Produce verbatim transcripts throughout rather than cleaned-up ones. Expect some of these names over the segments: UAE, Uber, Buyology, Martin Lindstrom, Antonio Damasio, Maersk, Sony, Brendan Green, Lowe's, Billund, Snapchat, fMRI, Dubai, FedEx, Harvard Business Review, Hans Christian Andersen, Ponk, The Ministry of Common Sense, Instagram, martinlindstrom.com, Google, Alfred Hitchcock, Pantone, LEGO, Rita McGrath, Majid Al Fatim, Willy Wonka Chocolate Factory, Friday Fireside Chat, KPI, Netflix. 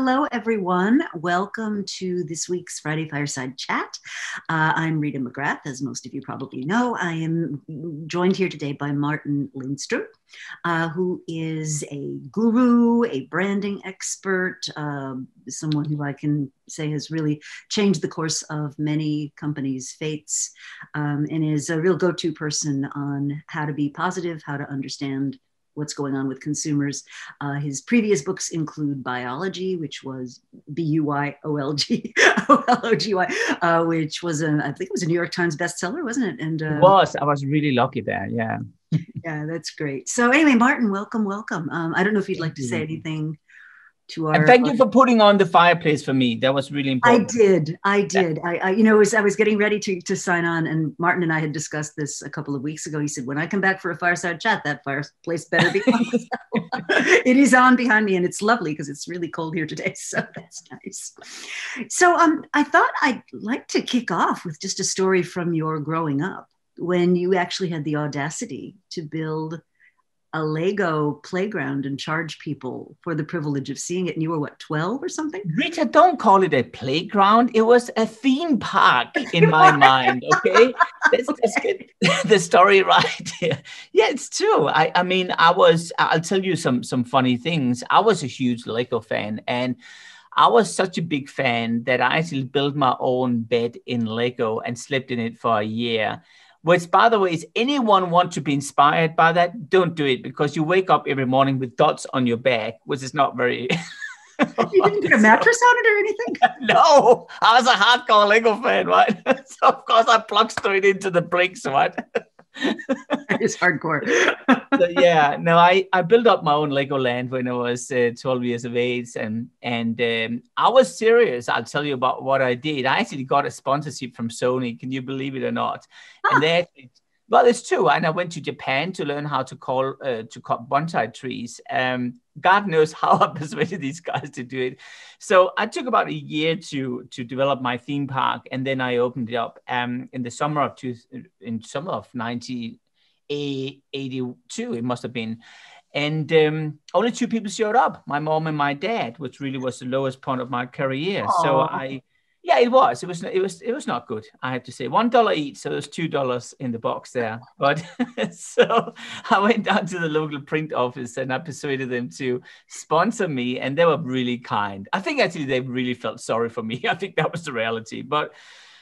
Hello, everyone. Welcome to this week's Friday Fireside Chat. Uh, I'm Rita McGrath, as most of you probably know. I am joined here today by Martin Lindstrom, uh, who is a guru, a branding expert, uh, someone who I can say has really changed the course of many companies' fates, um, and is a real go-to person on how to be positive, how to understand what's going on with consumers. Uh, his previous books include Buyology, which was B U Y O L G, O L O G Y, uh, which was, a, I think it was a New York Times bestseller, wasn't it? And uh, it was. I was really lucky there, yeah. Yeah, that's great. So anyway, Martin, welcome, welcome. Um, I don't know if you'd thank like to you. say anything to our... And thank audience. you for putting on the fireplace for me. That was really important. I did, I did. Yeah. I, I, you know, as I was getting ready to, to sign on, and Martin and I had discussed this a couple of weeks ago. He said, when I come back for a fireside chat, that fireplace better be on. It is on behind me, and it's lovely because it's really cold here today, so that's nice. So um, I thought I'd like to kick off with just a story from your growing up, when you actually had the audacity to build a Lego playground and charge people for the privilege of seeing it. And you were, what, twelve or something? Rita, don't call it a playground. It was a theme park in my mind, okay? Let's okay. just get the story right here. Yeah, it's true. I, I mean, I was, I'll tell you some, some funny things. I was a huge Lego fan, and I was such a big fan that I actually built my own bed in Lego and slept in it for a year. Which, by the way, if anyone wants to be inspired by that, don't do it, because you wake up every morning with dots on your back, which is not very... You didn't put a mattress on it or anything? No, I was a hardcore Lego fan, right? So, of course, I plugged straight into the bricks, right? It's hardcore. So, yeah, no, I, I built up my own Lego land when I was uh, twelve years of age. And, and um, I was serious. I'll tell you about what I did. I actually got a sponsorship from Sony. Can you believe it or not? Huh. And they actually, well, it's true. And I went to Japan to learn how to call uh, to cut bonsai trees. Um, God knows how I persuaded these guys to do it. So I took about a year to to develop my theme park, and then I opened it up um, in the summer of two, in summer of nineteen eighty-two. It must have been, and um, only two people showed up: my mom and my dad, which really was the lowest point of my career. Aww. So I. Yeah, it was. It was. It was. It was not good, I have to say. One dollar each, so there's two dollars in the box there. But so I went down to the local print office and I persuaded them to sponsor me, and they were really kind. I think actually they really felt sorry for me. I think that was the reality. But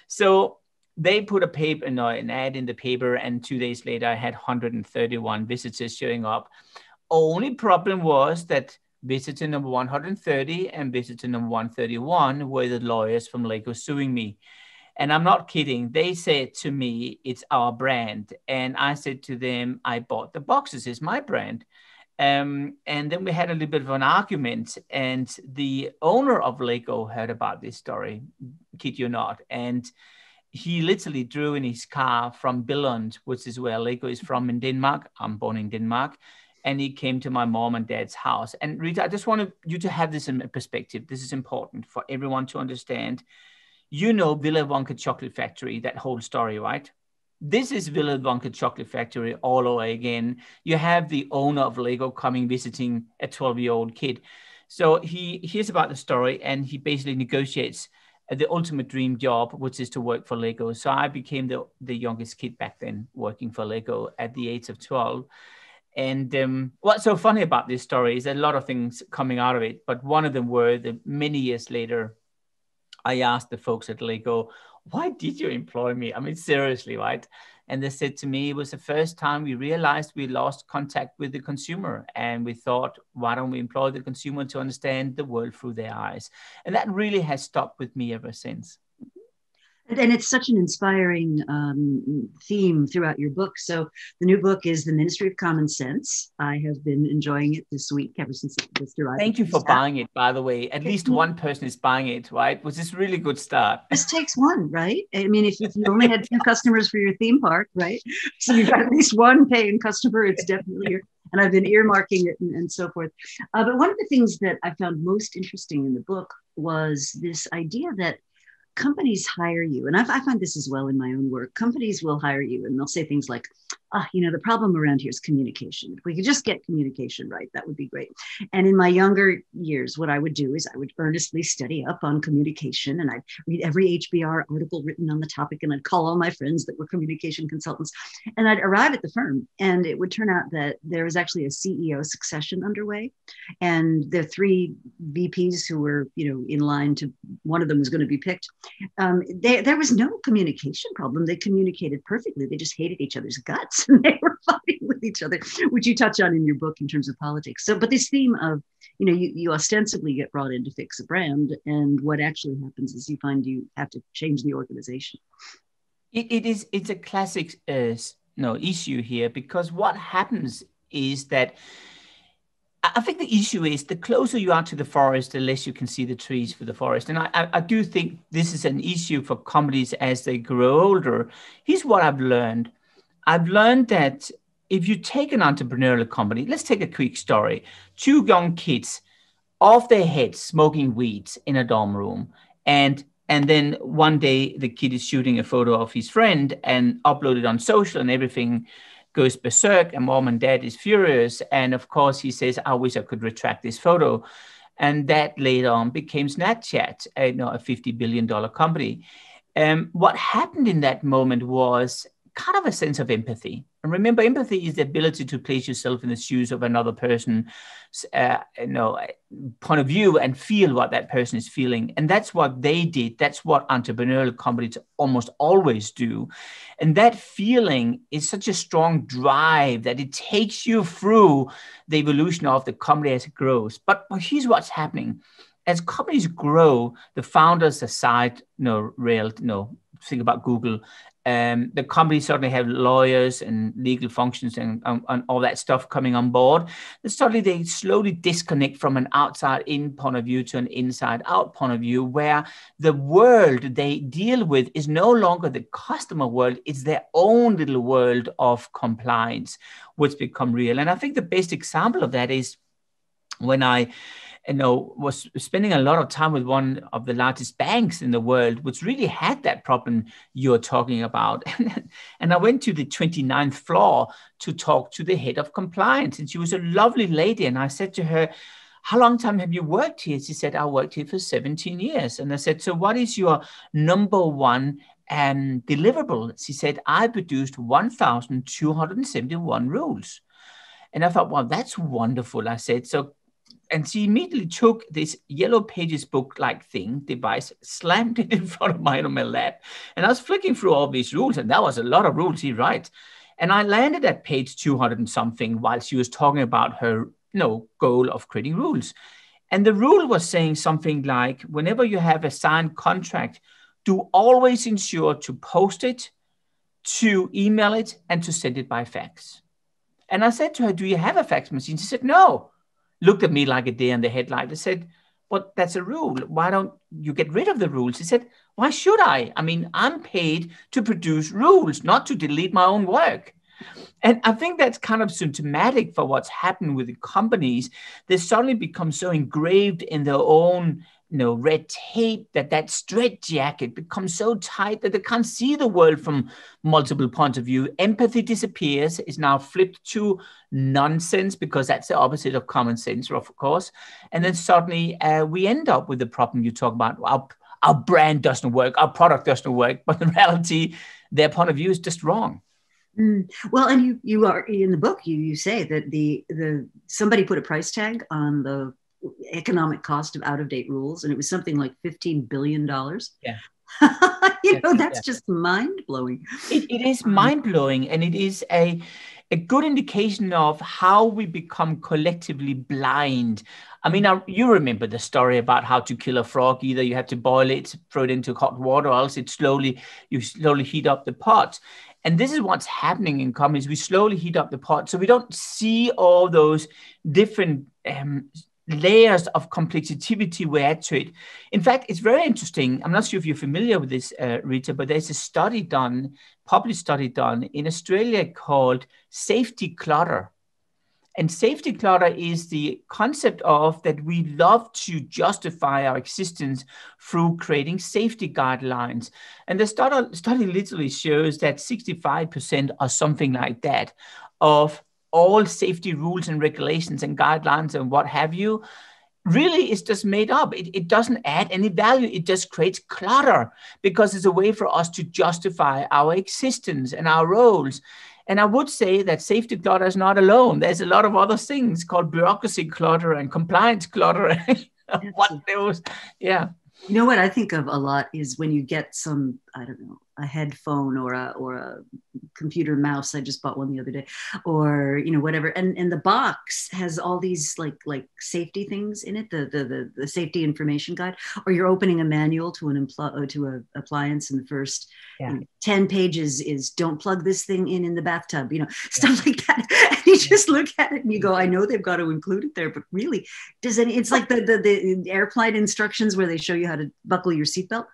so they put a paper, no, an ad in the paper, and two days later I had one hundred thirty-one visitors showing up. Only problem was that visitor number one hundred thirty and visitor number one hundred thirty-one were the lawyers from Lego suing me. And I'm not kidding. They said to me, it's our brand. And I said to them, I bought the boxes. It's my brand. Um, and then we had a little bit of an argument. And the owner of Lego heard about this story, kid you not. And he literally drew in his car from Billund, which is where Lego is from in Denmark. I'm born in Denmark. And he came to my mom and dad's house. And Rita, I just wanted you to have this in perspective. This is important for everyone to understand. You know Willy Wonka Chocolate Factory, that whole story, right? This is Willy Wonka Chocolate Factory all over again. You have the owner of Lego coming, visiting a twelve-year-old kid. So he hears about the story, and he basically negotiates the ultimate dream job, which is to work for Lego. So I became the, the youngest kid back then working for Lego at the age of twelve. And um, what's so funny about this story is a lot of things coming out of it. But one of them were that many years later, I asked the folks at Lego, why did you employ me? I mean, seriously, right? And they said to me, it was the first time we realized we lost contact with the consumer. And we thought, why don't we employ the consumer to understand the world through their eyes? And that really has stuck with me ever since. And it's such an inspiring um, theme throughout your book. So the new book is The Ministry of Common Sense. I have been enjoying it this week ever since it was arrived. Thank you for buying it, by the way. At least one person is buying it, right? Which is a really good start. This takes one, right? I mean, if you only had two customers for your theme park, right? So you've got at least one paying customer. It's definitely your... And I've been earmarking it and, and so forth. Uh, but one of the things that I found most interesting in the book was this idea that companies hire you, and I've, I find this as well in my own work. Companies will hire you, and they'll say things like, oh, you know, the problem around here is communication. If we could just get communication right, that would be great. And in my younger years, what I would do is I would earnestly study up on communication, and I'd read every H B R article written on the topic, and I'd call all my friends that were communication consultants, and I'd arrive at the firm, and it would turn out that there was actually a C E O succession underway, and the three V Ps who were, you know, in line to, one of them was going to be picked. Um, they, there was no communication problem. They communicated perfectly. They just hated each other's guts. And they were fighting with each other, which you touch on in your book in terms of politics. So, but this theme of, you know, you, you ostensibly get brought in to fix a brand, and what actually happens is you find you have to change the organization. It, it is, it's a classic uh, no issue here, because what happens is that I think the issue is the closer you are to the forest, the less you can see the trees for the forest. And I, I, I do think this is an issue for companies as they grow older. Here's what I've learned. I've learned that if you take an entrepreneurial company, let's take a quick story. Two young kids off their heads smoking weeds in a dorm room. And, and then one day the kid is shooting a photo of his friend and uploaded on social, and everything goes berserk, and mom and dad is furious. And of course he says, I wish I could retract this photo. And that later on became Snapchat, you know, a fifty billion dollar company. Um, what happened in that moment was kind of a sense of empathy. And remember, empathy is the ability to place yourself in the shoes of another person's uh, you know, point of view and feel what that person is feeling. And that's what they did. That's what entrepreneurial companies almost always do. And that feeling is such a strong drive that it takes you through the evolution of the company as it grows. But, but here's what's happening. As companies grow, the founders aside, no, real, no, think about Google. Um, the companies suddenly have lawyers and legal functions and, and, and all that stuff coming on board. And suddenly they slowly disconnect from an outside-in point of view to an inside-out point of view, where the world they deal with is no longer the customer world. It's their own little world of compliance, which become real. And I think the best example of that is when I... you know, was spending a lot of time with one of the largest banks in the world, which really had that problem you're talking about. And I went to the twenty-ninth floor to talk to the head of compliance. And she was a lovely lady. And I said to her, how long time have you worked here? She said, I worked here for seventeen years. And I said, so what is your number one um, deliverable? She said, I produced one thousand two hundred seventy-one rules. And I thought, wow, that's wonderful. I said, so. And she immediately took this Yellow Pages book-like thing, device, slammed it in front of mine on my lap. And I was flicking through all these rules, and that was a lot of rules he writes. And I landed at page two hundred and something while she was talking about her, you know, goal of creating rules. And the rule was saying something like, whenever you have a signed contract, do always ensure to post it, to email it, and to send it by fax. And I said to her, do you have a fax machine? She said, no. Looked at me like a deer in the headlight. I said, but that's a rule. Why don't you get rid of the rules? He said, why should I? I mean, I'm paid to produce rules, not to delete my own work. And I think that's kind of symptomatic for what's happened with the companies. They suddenly become so engraved in their own, you know, red tape that that straitjacket becomes so tight that they can't see the world from multiple points of view. Empathy disappears. It's now flipped to nonsense, because that's the opposite of common sense, of course. And then suddenly uh, we end up with the problem you talk about. Our, our brand doesn't work. Our product doesn't work. But in reality, their point of view is just wrong. Mm. Well, and you you are in the book, you you say that the the somebody put a price tag on the economic cost of out-of-date rules, and it was something like fifteen billion dollars. Yeah. you yeah. know, that's yeah. just mind-blowing. It, it is mind-blowing, and it is a, a good indication of how we become collectively blind. I mean, I, you remember the story about how to kill a frog. Either you have to boil it, throw it into hot water, or else it slowly, you slowly heat up the pot. And this is what's happening in companies. We slowly heat up the pot, so we don't see all those different um, layers of complexity we add to it. In fact, it's very interesting. I'm not sure if you're familiar with this, uh, Rita, but there's a study done, published study done in Australia called Safety Clutter. And safety clutter is the concept of that we love to justify our existence through creating safety guidelines. And the study, study literally shows that sixty-five percent or something like that of all safety rules and regulations and guidelines and what have you, really is just made up. It, it doesn't add any value. It just creates clutter because it's a way for us to justify our existence and our roles. And I would say that safety clutter is not alone. There's a lot of other things called bureaucracy clutter and compliance clutter. And what those, yeah. You know what I think of a lot is when you get some, I don't know, a headphone or a or a computer mouse. I just bought one the other day, or you know whatever. And and the box has all these like like safety things in it. The the the, the safety information guide. Or you're opening a manual to an impl- to an appliance, and the first yeah. you know, ten pages is don't plug this thing in in the bathtub. You know stuff yeah. like that. And you yeah. just look at it and you go, I know they've got to include it there, but really, does any? It's like the the, the airplane instructions where they show you how to buckle your seatbelt.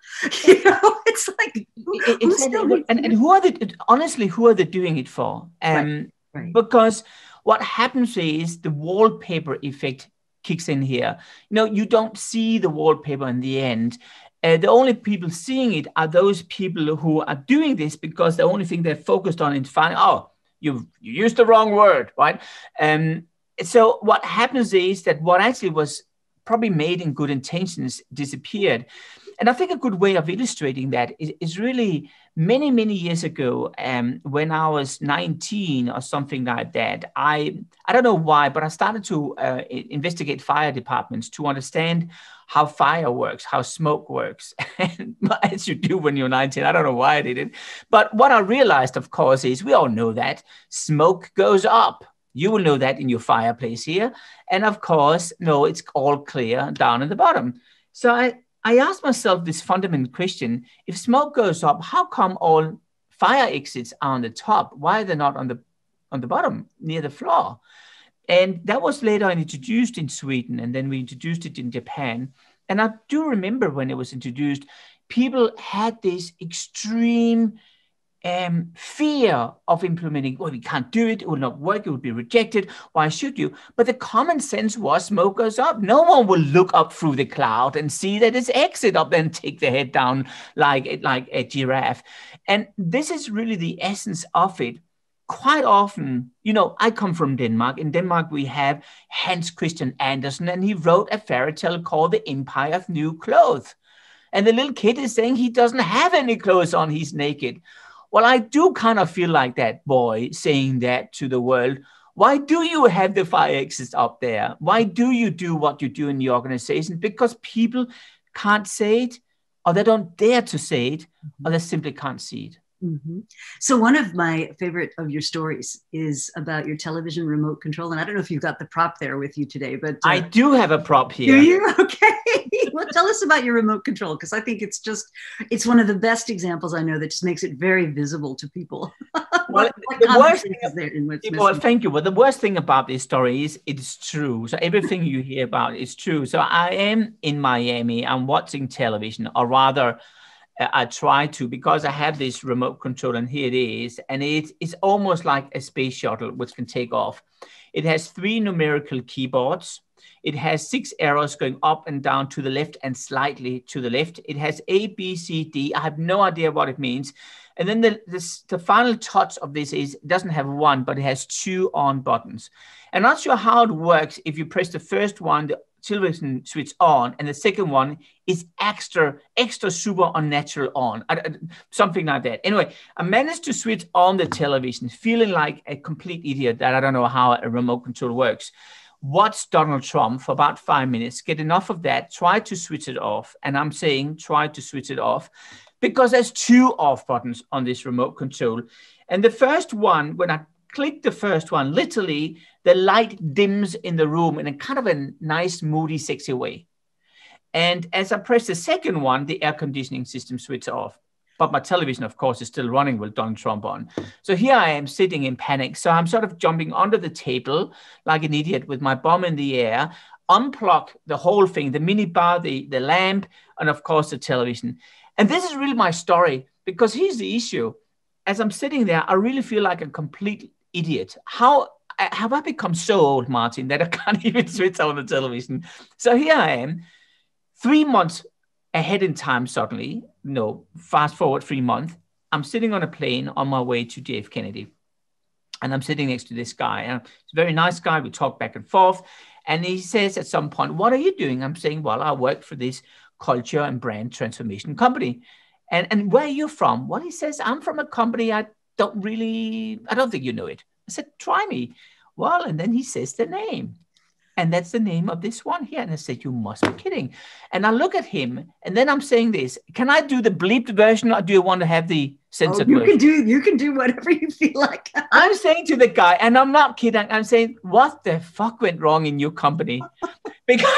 You know, it's like. It, it, and, and who are they, honestly, who are they doing it for? Um, right, right. Because what happens is the wallpaper effect kicks in here. You know, you don't see the wallpaper in the end. Uh, the only people seeing it are those people who are doing this because the only thing they're focused on is finding, oh, you you used the wrong word, right? Um, so what happens is that what actually was probably made in good intentions disappeared. And I think a good way of illustrating that is, is really many, many years ago, um, when I was nineteen or something like that, I I don't know why, but I started to uh, investigate fire departments to understand how fire works, how smoke works, as you do when you're nineteen. I don't know why I did it. But what I realized, of course, is we all know that smoke goes up. You will know that in your fireplace here. And of course, no, it's all clear down at the bottom. So I... I asked myself this fundamental question, if smoke goes up, how come all fire exits are on the top? Why are they not on the on the bottom, near the floor? And that was later introduced in Sweden, and then we introduced it in Japan. And I do remember when it was introduced, people had this extreme um, fear of implementing, well, we can't do it, it will not work, it will be rejected, why should you? But the common sense was smoke goes up. No one will look up through the cloud and see that it's exit up and take the head down like, like a giraffe. And this is really the essence of it. Quite often, you know, I come from Denmark. In Denmark, we have Hans Christian Andersen, and he wrote a fairy tale called The Empire of New Clothes. And the little kid is saying he doesn't have any clothes on, he's naked. Well, I do kind of feel like that boy saying that to the world. Why do you have the fire exits up there? Why do you do what you do in the organization? Because people can't say it, or they don't dare to say it, or they simply can't see it. Mm-hmm. So one of my favorite of your stories is about your television remote control. And I don't know if you've got the prop there with you today, but... Uh, I do have a prop here. Do you? Okay. Well, tell us about your remote control, because I think it's just, it's one of the best examples I know that just makes it very visible to people. Well, what the worst thing is there in what's well, thank you. Well, the worst thing about this story is it's true. So everything you hear about is true. So I am in Miami. I'm watching television, or rather... I try to, because I have this remote control, and here it is. And it, it's almost like a space shuttle, which can take off. It has three numerical keyboards. It has six arrows going up and down to the left and slightly to the left. It has A, B, C, D. I have no idea what it means. And then the, the, the final touch of this is it doesn't have one, but it has two on buttons. I'm not sure how it works. If you press the first one, the television switch on, and the second one is extra, extra super unnatural on, I, I, something like that. Anyway, I managed to switch on the television, feeling like a complete idiot that I don't know how a remote control works. Watch Donald Trump for about five minutes, get enough of that, try to switch it off. And I'm saying try to switch it off because there's two off buttons on this remote control. And the first one, when I click the first one, literally the light dims in the room in a kind of a nice, moody, sexy way. And as I press the second one, the air conditioning system switches off. But my television, of course, is still running with Donald Trump on. So here I am sitting in panic. So I'm sort of jumping under the table like an idiot with my bum in the air, unplug the whole thing, the minibar, the, the lamp, and of course the television. And this is really my story, because here's the issue. As I'm sitting there, I really feel like a complete idiot. How have I become so old, Martin, that I can't even switch on the television? So here I am, three months ahead in time suddenly, no, fast forward three months, I'm sitting on a plane on my way to J F Kennedy. And I'm sitting next to this guy. And he's a very nice guy. We talk back and forth. And he says at some point, what are you doing? I'm saying, well, I work for this culture and brand transformation company. And, and where are you from? Well, he says, I'm from a company I don't really, I don't think you know it. I said, try me. Well, and then he says the name. And that's the name of this one here. And I said, you must be kidding. And I look at him, and then I'm saying this, can I do the bleeped version or do you want to have the censored oh, you version? Can do, you can do whatever you feel like. I'm saying to the guy, and I'm not kidding, I'm saying, what the fuck went wrong in your company? Because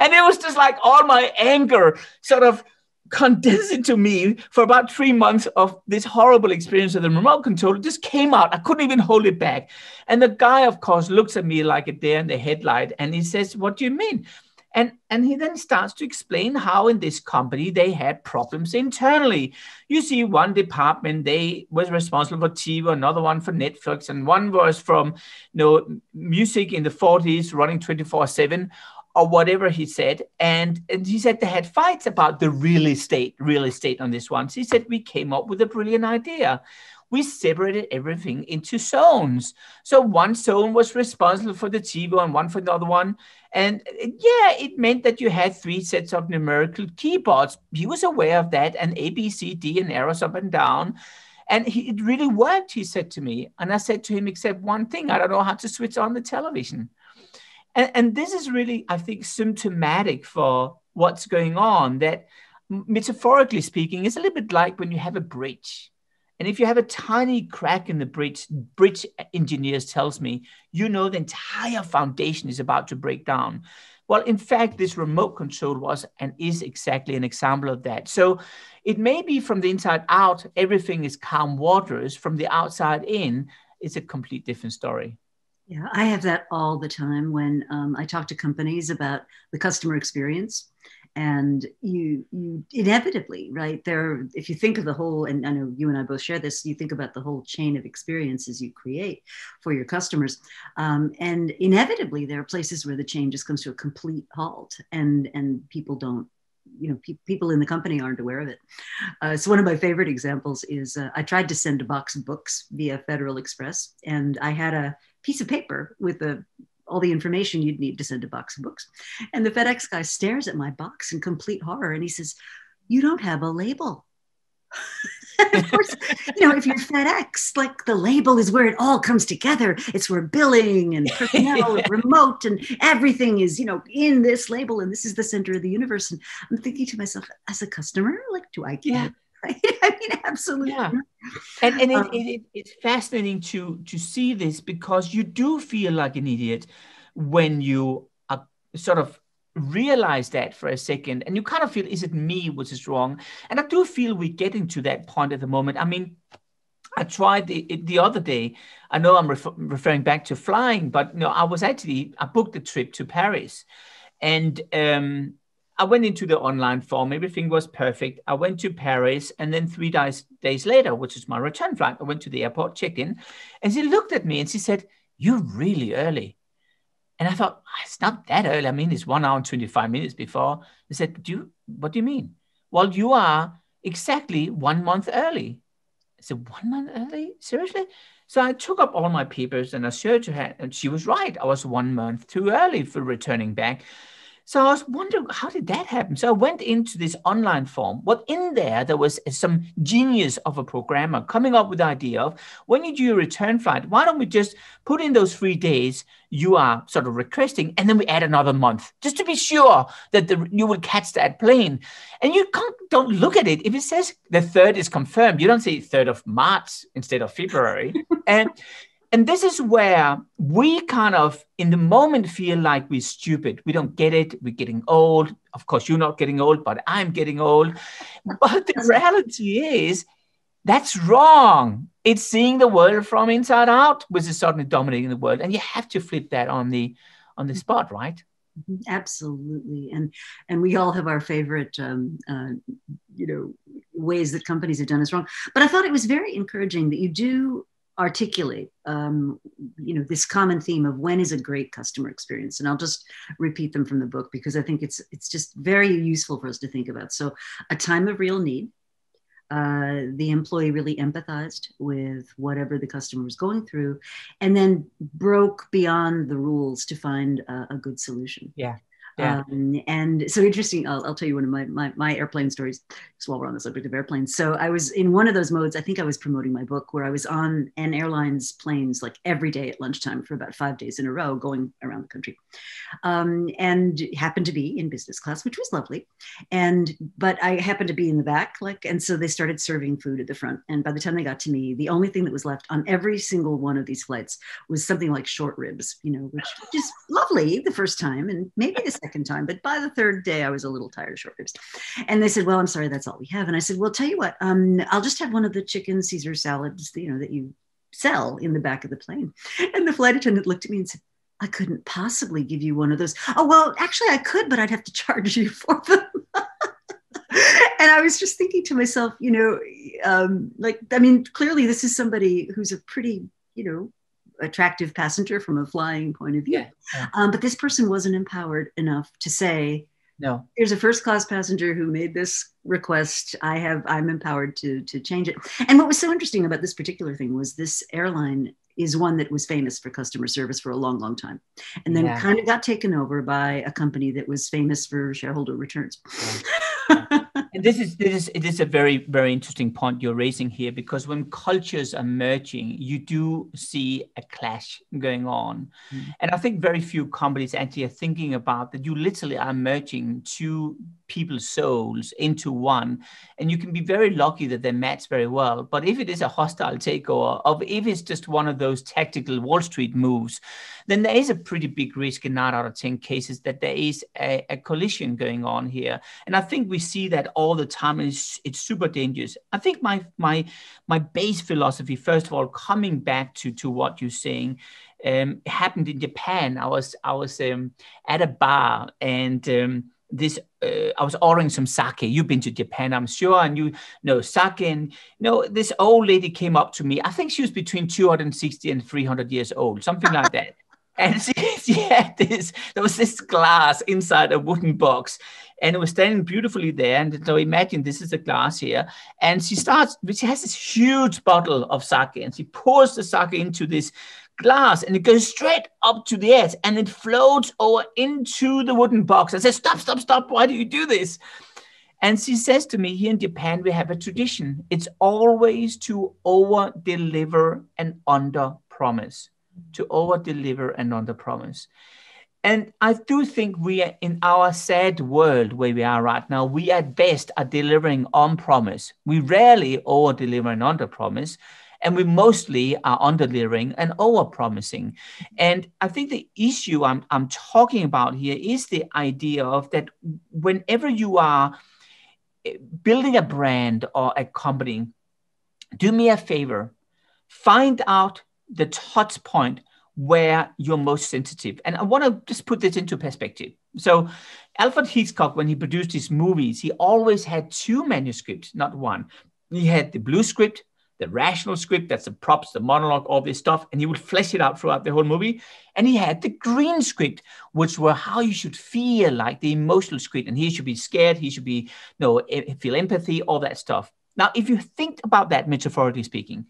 and it was just like all my anger sort of condensed into me for about three months of this horrible experience of the remote control. It just came out. I couldn't even hold it back. And the guy, of course, looks at me like a deer in the headlight, and he says, what do you mean? And, and he then starts to explain how in this company they had problems internally. You see, one department, they was responsible for T V, another one for Netflix, and one was from you know, music in the forties running twenty-four seven. Or whatever he said, and, and he said they had fights about the real estate, real estate on this one. So he said, we came up with a brilliant idea. We separated everything into zones. So one zone was responsible for the T V and one for the other one. And yeah, it meant that you had three sets of numerical keyboards. He was aware of that, and A, B, C, D, and arrows up and down. And he, it really worked, he said to me. And I said to him, except one thing, I don't know how to switch on the television. And, and this is really, I think, symptomatic for what's going on, that metaphorically speaking, it's a little bit like when you have a bridge. And if you have a tiny crack in the bridge, bridge engineers tells me, you know, the entire foundation is about to break down. Well, in fact, this remote control was and is exactly an example of that. So it may be from the inside out, everything is calm waters. From the outside in, it's a complete different story. Yeah, I have that all the time when um, I talk to companies about the customer experience, and you, you inevitably, right there, if you think of the whole, and I know you and I both share this, you think about the whole chain of experiences you create for your customers. Um, and inevitably, there are places where the chain just comes to a complete halt, and, and people don't, you know, pe people in the company aren't aware of it. Uh, so one of my favorite examples is uh, I tried to send a box of books via Federal Express, and I had a piece of paper with the, all the information you'd need to send a box of books. And the FedEx guy stares at my box in complete horror. And he says, you don't have a label. Of course, you know, if you're FedEx, like the label is where it all comes together. It's where billing and personnel and remote and everything is, you know, in this label. And this is the center of the universe. And I'm thinking to myself, as a customer, like, do I get yeah. Right? I mean, absolutely. Yeah. And, and it, um, it, it, it's fascinating to, to see this, because you do feel like an idiot when you are sort of realize that for a second, and you kind of feel, is it me which is wrong? And I do feel we're getting to that point at the moment. I mean, I tried the, the other day, I know I'm refer referring back to flying, but no, I was actually, I booked a trip to Paris, and um, I went into the online form. Everything was perfect. I went to Paris, and then three days, days later, which is my return flight, I went to the airport, checked in, and she looked at me and she said, you're really early. And I thought, it's not that early. I mean, it's one hour and twenty-five minutes before. I said, do you, what do you mean? Well, you are exactly one month early. I said, one month early? Seriously? So I took up all my papers and I showed her, and she was right. I was one month too early for returning back. So I was wondering, how did that happen? So I went into this online form. Well, in there, there was some genius of a programmer coming up with the idea of, when you do your return flight, why don't we just put in those three days you are sort of requesting, and then we add another month, just to be sure that the, you will catch that plane. And you can't, don't look at it. If it says the third is confirmed, you don't say third of March instead of February. and And this is where we kind of, in the moment, feel like we're stupid. We don't get it. We're getting old. Of course, you're not getting old, but I'm getting old. But the reality is, that's wrong. It's seeing the world from inside out, which is suddenly dominating the world. And you have to flip that on the, on the spot, right? Absolutely. And and we all have our favorite, um, uh, you know, ways that companies have done us wrong. But I thought it was very encouraging that you do articulate, um, you know, this common theme of when is a great customer experience. And I'll just repeat them from the book because I think it's, it's just very useful for us to think about. So a time of real need, uh, the employee really empathized with whatever the customer was going through, and then broke beyond the rules to find uh, a good solution. Yeah. Yeah. Um, and so interesting, I'll, I'll tell you one of my, my, my airplane stories, just while we're on the subject of airplanes. So I was in one of those modes, I think I was promoting my book, where I was on an airline's planes like every day at lunchtime for about five days in a row going around the country, um, and happened to be in business class, which was lovely. And, but I happened to be in the back, like, and so they started serving food at the front. And by the time they got to me, the only thing that was left on every single one of these flights was something like short ribs, you know, which is lovely the first time and maybe the second second time, but by the third day, I was a little tired of short ribs. And they said, well, I'm sorry, that's all we have. And I said, well, tell you what, um, I'll just have one of the chicken Caesar salads, you know, that you sell in the back of the plane. And the flight attendant looked at me and said, I couldn't possibly give you one of those. Oh, well, actually I could, but I'd have to charge you for them. And I was just thinking to myself, you know, um, like, I mean, clearly this is somebody who's a pretty, you know, attractive passenger from a flying point of view. Yeah, yeah. Um, but this person wasn't empowered enough to say, no, here's a first class passenger who made this request. I have, I'm empowered to, to change it. And what was so interesting about this particular thing was this airline is one that was famous for customer service for a long, long time. And then yeah. kind of got taken over by a company that was famous for shareholder returns. Yeah. And this is, this is, it is a very, very interesting point you're raising here, because when cultures are merging, you do see a clash going on. Mm. And I think very few companies actually are thinking about that. You literally are merging two people's souls into one, and you can be very lucky that they match very well. But if it is a hostile takeover, or if it's just one of those tactical Wall Street moves, then there is a pretty big risk in nine out of ten cases that there is a, a collision going on here. And I think we see that all the time, and it's, it's super dangerous. I think my my my base philosophy, first of all, coming back to to what you're saying, um, happened in Japan. I was I was um, at a bar, and um, this uh, I was ordering some sake. You've been to Japan, I'm sure, and you know sake. And you know, this old lady came up to me. I think she was between two hundred sixty and three hundred years old, something like that. And she, she had this. There was this glass inside a wooden box. And it was standing beautifully there. And so imagine this is a glass here. And she starts, she has this huge bottle of sake, and she pours the sake into this glass, and it goes straight up to the edge, and it floats over into the wooden box. I said, stop, stop, stop. Why do you do this? And she says to me, here in Japan, we have a tradition. It's always to over-deliver and under-promise. To over-deliver and under-promise. And I do think we are in our sad world where we are right now, we at best are delivering on promise. We rarely over deliver and under promise, and we mostly are under delivering and over promising. And I think the issue I'm, I'm talking about here is the idea of that whenever you are building a brand or a company, do me a favor, find out the touch point where you're most sensitive. And I want to just put this into perspective. So Alfred Hitchcock, when he produced his movies, he always had two manuscripts, not one. He had the blue script, the rational script, that's the props, the monologue, all this stuff, and he would flesh it out throughout the whole movie. And he had the green script, which were how you should feel, like the emotional script, and he should be scared, he should be, you know, feel empathy, all that stuff. Now, if you think about that, metaphorically speaking,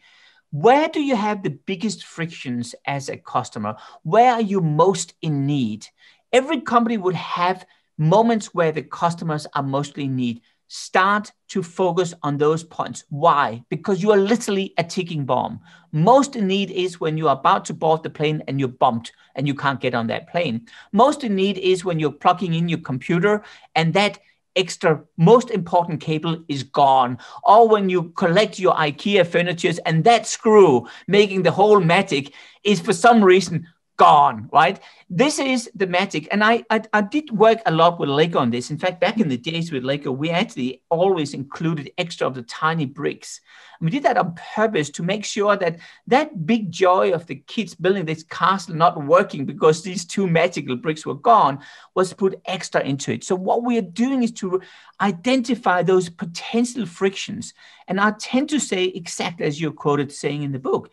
where do you have the biggest frictions as a customer? Where are you most in need? Every company would have moments where the customers are mostly in need. Start to focus on those points. Why? Because you are literally a ticking bomb. Most in need is when you're about to board the plane and you're bumped and you can't get on that plane. Most in need is when you're plugging in your computer and that extra most important cable is gone, or when you collect your IKEA furnitures and that screw making the whole magic is for some reason gone, right? This is the magic. And I, I, I did work a lot with LEGO on this. In fact, back in the days with LEGO, we actually always included extra of the tiny bricks. And we did that on purpose to make sure that that big joy of the kids building this castle not working because these two magical bricks were gone was put extra into it. So what we are doing is to identify those potential frictions. And I tend to say exactly as you're quoted saying in the book,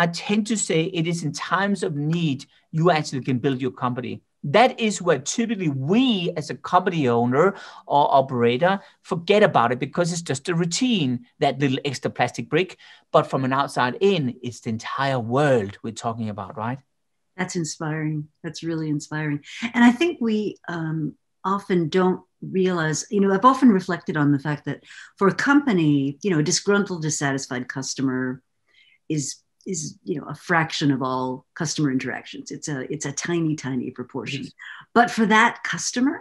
I tend to say it is in times of need you actually can build your company. That is where typically we as a company owner or operator forget about it because it's just a routine, that little extra plastic brick. But from an outside in, it's the entire world we're talking about, right? That's inspiring. That's really inspiring. And I think we um, often don't realize, you know, I've often reflected on the fact that for a company, you know, a disgruntled, dissatisfied customer is is, you know, a fraction of all customer interactions. It's a, it's a tiny, tiny proportion. Yes. But for that customer,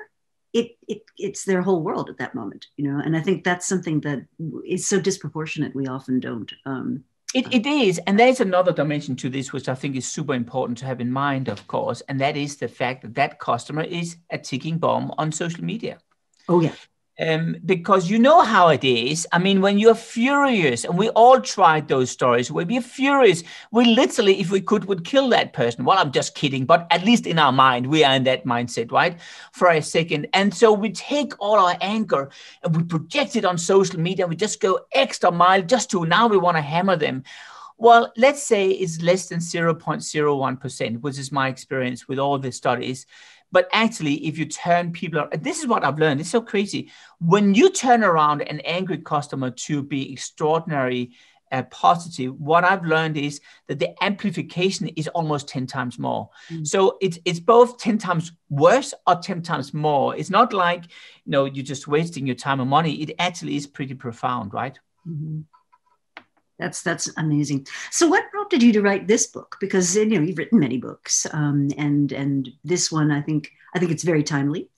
it, it, it's their whole world at that moment, you know? And I think that's something that is so disproportionate. We often don't. Um, it, it is. And there's another dimension to this, which I think is super important to have in mind, of course. And that is the fact that that customer is a ticking bomb on social media. Oh yeah. Um, because you know how it is. I mean, when you're furious, and we all tried those stories where we're furious, we literally, if we could, would kill that person. Well, I'm just kidding, but at least in our mind, we are in that mindset, right? For a second. And so we take all our anger and we project it on social media. We just go extra mile just to now we want to hammer them. Well, let's say it's less than zero point zero one percent, which is my experience with all the studies. But actually, if you turn people around, this is what I've learned. It's so crazy. When you turn around an angry customer to be extraordinary uh, positive, what I've learned is that the amplification is almost ten times more. Mm. So it's it's both ten times worse or ten times more. It's not like, you know, you're just wasting your time and money. It actually is pretty profound, right? Mm-hmm. That's that's amazing. So what prompted you to write this book? Because, you know, you've written many books, um, and and this one, I think I think it's very timely,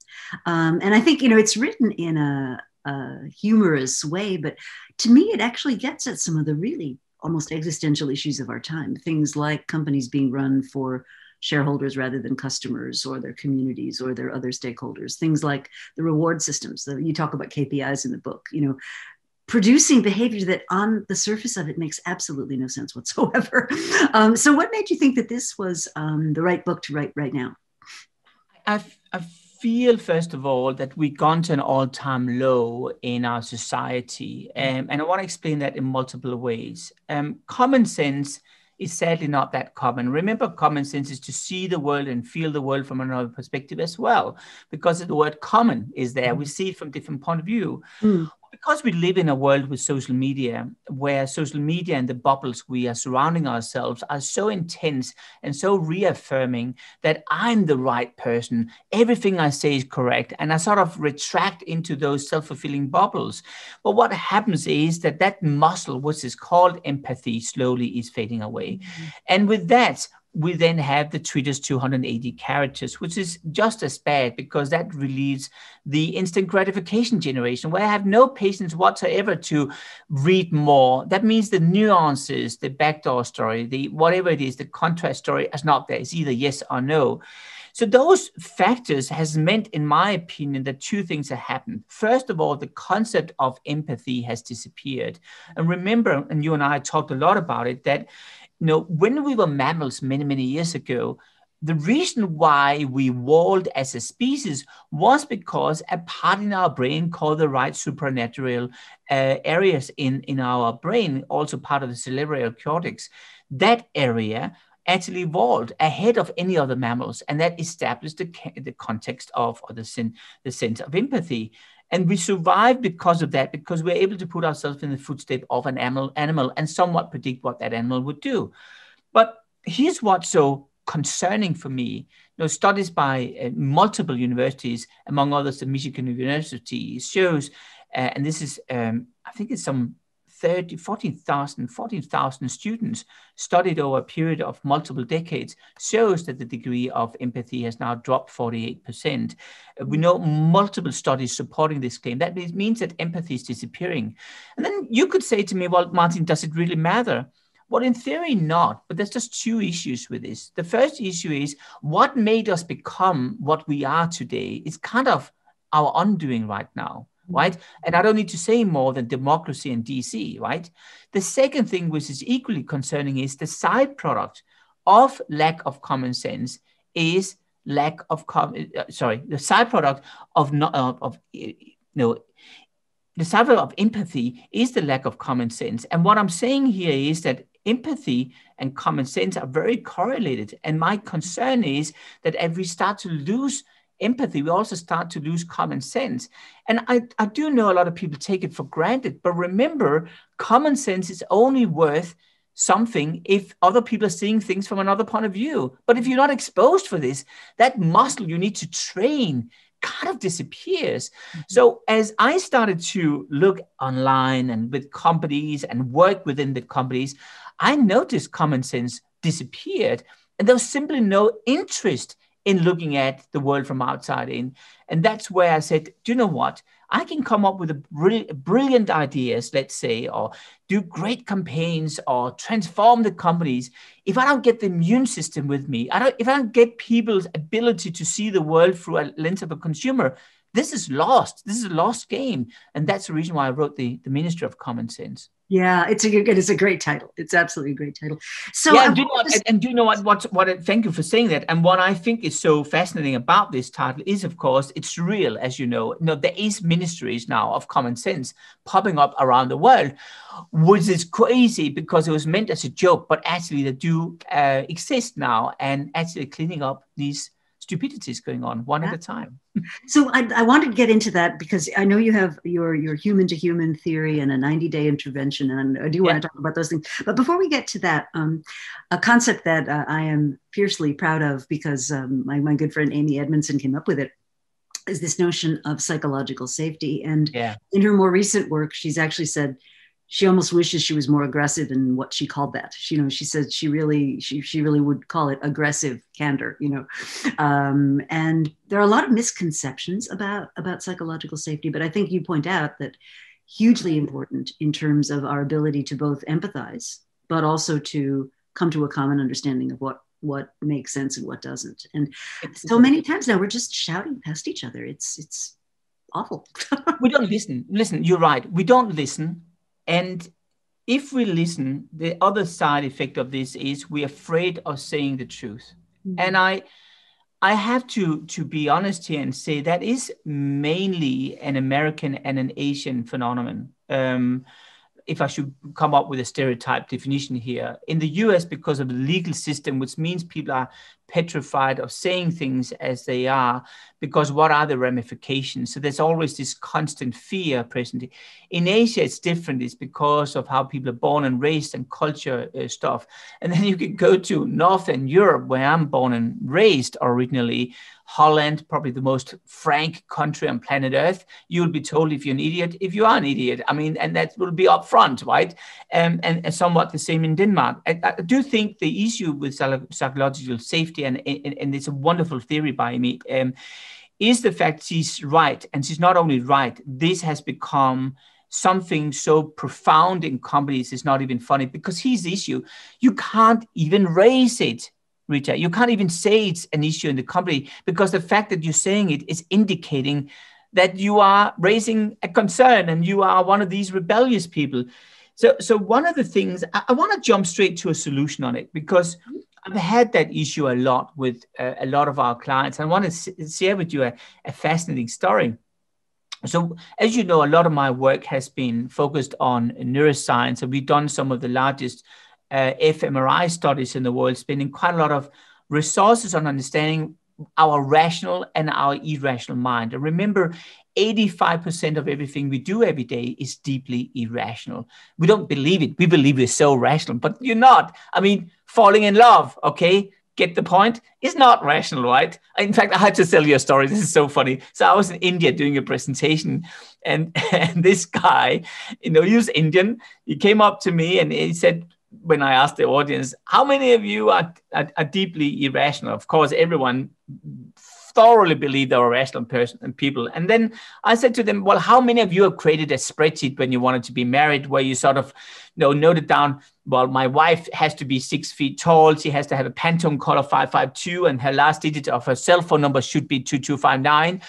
um, and I think, you know, it's written in a, a humorous way, but to me, it actually gets at some of the really almost existential issues of our time. Things like companies being run for shareholders rather than customers or their communities or their other stakeholders. Things like the reward systems. So you talk about K P Is in the book. You know, producing behavior that on the surface of it makes absolutely no sense whatsoever. Um, so what made you think that this was um, the right book to write right now? I, I feel, first of all, that we've gone to an all-time low in our society. Um, and I want to explain that in multiple ways. Um, common sense is sadly not that common. Remember, common sense is to see the world and feel the world from another perspective as well, because the word common is there. Mm. We see it from different point of view. Mm. Because we live in a world with social media, where social media and the bubbles we are surrounding ourselves are so intense and so reaffirming that I'm the right person, everything I say is correct, and I sort of retract into those self-fulfilling bubbles. But what happens is that that muscle, which is called empathy, slowly is fading away. Mm-hmm. And with that, we then have the Twitter's two hundred eighty characters, which is just as bad, because that relieves the instant gratification generation, where I have no patience whatsoever to read more. That means the nuances, the backdoor story, the whatever it is, the contrast story is not there. It's either yes or no. So those factors has meant, in my opinion, that two things have happened. First of all, the concept of empathy has disappeared. And remember, and you and I talked a lot about it, that you know, when we were mammals many, many years ago, the reason why we evolved as a species was because a part in our brain called the right supranatural uh, areas in, in our brain, also part of the cerebral cortex, that area actually evolved ahead of any other mammals. And that established the, the context of, or the, sin, the sense of empathy. And we survive because of that, because we're able to put ourselves in the footstep of an animal, animal and somewhat predict what that animal would do. But here's what's so concerning for me. You know, studies by uh, multiple universities, among others, the Michigan University, shows, uh, and this is, um, I think it's some thirty, fourteen thousand, fourteen thousand students studied over a period of multiple decades, shows that the degree of empathy has now dropped forty-eight percent. We know multiple studies supporting this claim. That means that empathy is disappearing. And then you could say to me, well, Martin, does it really matter? Well, in theory, not. But there's just two issues with this. The first issue is what made us become what we are today is kind of our undoing right now. Right? And I don't need to say more than democracy and D C, right? The second thing, which is equally concerning, is the side product of lack of common sense is lack of, com- uh, sorry, the side product of, no, of, of you know, the side product of empathy is the lack of common sense. And what I'm saying here is that empathy and common sense are very correlated. And my concern is that as we start to lose empathy, we also start to lose common sense. And I, I do know a lot of people take it for granted, but remember, common sense is only worth something if other people are seeing things from another point of view. But if you're not exposed for this, that muscle you need to train kind of disappears. Mm-hmm. So as I started to look online and with companies and work within the companies, I noticed common sense disappeared. And there was simply no interest in looking at the world from outside in. And that's where I said, do you know what? I can come up with a br- brilliant ideas, let's say, or do great campaigns or transform the companies. If I don't get the immune system with me, I don't, if I don't get people's ability to see the world through a lens of a consumer, this is lost. This is a lost game. And that's the reason why I wrote the, the Ministry of Common Sense. Yeah, it's a it's a great title. It's absolutely a great title. So yeah, and do you know, and, and do you know what, what, what, thank you for saying that. And what I think is so fascinating about this title is, of course, it's real, as you know. No, there is ministries now of common sense popping up around the world, which is crazy because it was meant as a joke, but actually they do uh, exist now and actually cleaning up these stupidities going on one yeah. at a time. So I, I wanted to get into that because I know you have your your human to human theory and a ninety day intervention, and I do yeah. want to talk about those things. But before we get to that, um, a concept that uh, I am fiercely proud of because um, my, my good friend Amy Edmondson came up with it, is this notion of psychological safety. And yeah. in her more recent work, she's actually said she almost wishes she was more aggressive in what she called that. She, you know, she said she really, she she really would call it aggressive candor, you know. Um, and there are a lot of misconceptions about, about psychological safety, but I think you point out that hugely important in terms of our ability to both empathize, but also to come to a common understanding of what, what makes sense and what doesn't. And so many times now we're just shouting past each other. It's, it's awful. We don't listen. Listen, you're right. We don't listen. And if we listen, the other side effect of this is we're afraid of saying the truth. Mm-hmm. And I I have to, to be honest here and say that is mainly an American and an Asian phenomenon. Um, if I should come up with a stereotype definition here. In the U S, because of the legal system, which means people are petrified of saying things as they are, because what are the ramifications? So there's always this constant fear present. In Asia, it's different. It's because of how people are born and raised and culture uh, stuff. And then you can go to Northern Europe, where I'm born and raised originally, Holland, probably the most frank country on planet Earth. You'll be told if you're an idiot, if you are an idiot. I mean, and that will be up front, right? Um, and, and somewhat the same in Denmark. I, I do think the issue with psychological safety, and, and, and it's a wonderful theory by me, um, is the fact she's right. And she's not only right, this has become something so profound in companies, it's not even funny, because here's the issue. You can't even raise it. Rita, you can't even say it's an issue in the company because the fact that you're saying it is indicating that you are raising a concern and you are one of these rebellious people. So, so one of the things, I, I want to jump straight to a solution on it because I've had that issue a lot with uh, a lot of our clients. I want to s- share with you a, a fascinating story. So as you know, a lot of my work has been focused on neuroscience, and we've done some of the largest Uh, fMRI studies in the world, spending quite a lot of resources on understanding our rational and our irrational mind. And remember, eighty-five percent of everything we do every day is deeply irrational. We don't believe it. We believe we're so rational, but you're not. I mean, falling in love, okay? Get the point? It's not rational, right? In fact, I had to tell you a story. This is so funny. So I was in India doing a presentation, and, and this guy, you know, he was Indian. He came up to me and he said, when I asked the audience, how many of you are, are, are deeply irrational? Of course, everyone thoroughly believed they were rational person and people. And then I said to them, well, how many of you have created a spreadsheet when you wanted to be married, where you sort of, you know, noted down, well, my wife has to be six feet tall. She has to have a Pantone color five five two, and her last digit of her cell phone number should be two two five nine.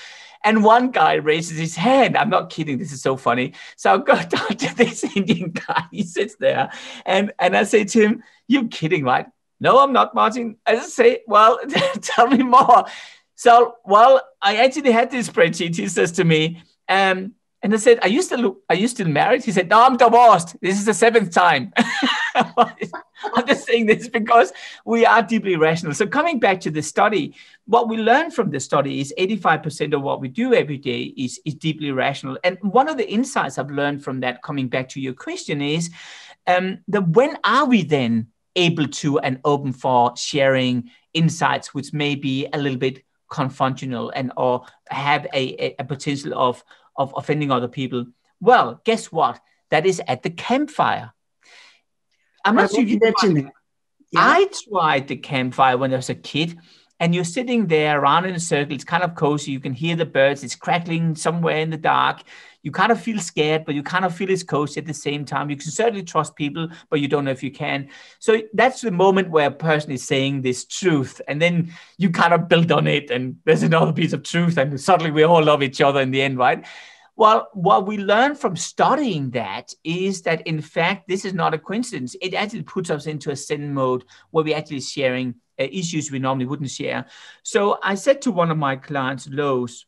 And one guy raises his hand. I'm not kidding. This is so funny. So I go down to this Indian guy. He sits there. And, and I say to him, you're kidding, right? No, I'm not, Martin. I just say, well, tell me more. So, well, I actually had this spreadsheet. He says to me, um, and I said, are you still, are you still married? He said, no, I'm divorced. This is the seventh time. I'm just saying this because we are deeply rational. So coming back to the study, what we learned from the study is eighty-five percent of what we do every day is, is deeply rational. And one of the insights I've learned from that, coming back to your question, is um, that when are we then able to and open for sharing insights which may be a little bit confrontational and or have a, a potential of, of offending other people? Well, guess what? That is at the campfire. I'm not I sure you mentioned that. Yeah. I tried the campfire when I was a kid, and you're sitting there around in a circle. It's kind of cozy. You can hear the birds. It's crackling somewhere in the dark. You kind of feel scared, but you kind of feel it's cozy at the same time. You can certainly trust people, but you don't know if you can. So that's the moment where a person is saying this truth. And then you kind of build on it, and there's another piece of truth. And suddenly we all love each other in the end, right? Well, what we learn from studying that is that, in fact, this is not a coincidence. It actually puts us into a Zen mode where we're actually sharing uh, issues we normally wouldn't share. So I said to one of my clients, Lowe's,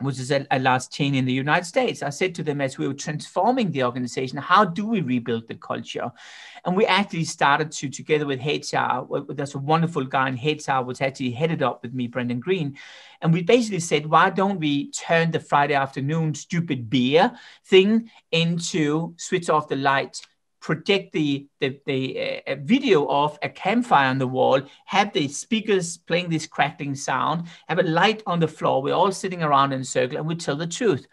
which is a, a large chain in the United States, I said to them as we were transforming the organization, how do we rebuild the culture? And we actually started to, together with H R, there's a wonderful guy in H R, which actually headed up with me, Brendan Green. And we basically said, why don't we turn the Friday afternoon stupid beer thing into switch off the lights, project the, the, the uh, video of a campfire on the wall, have the speakers playing this crackling sound, have a light on the floor. We're all sitting around in a circle and we tell the truth.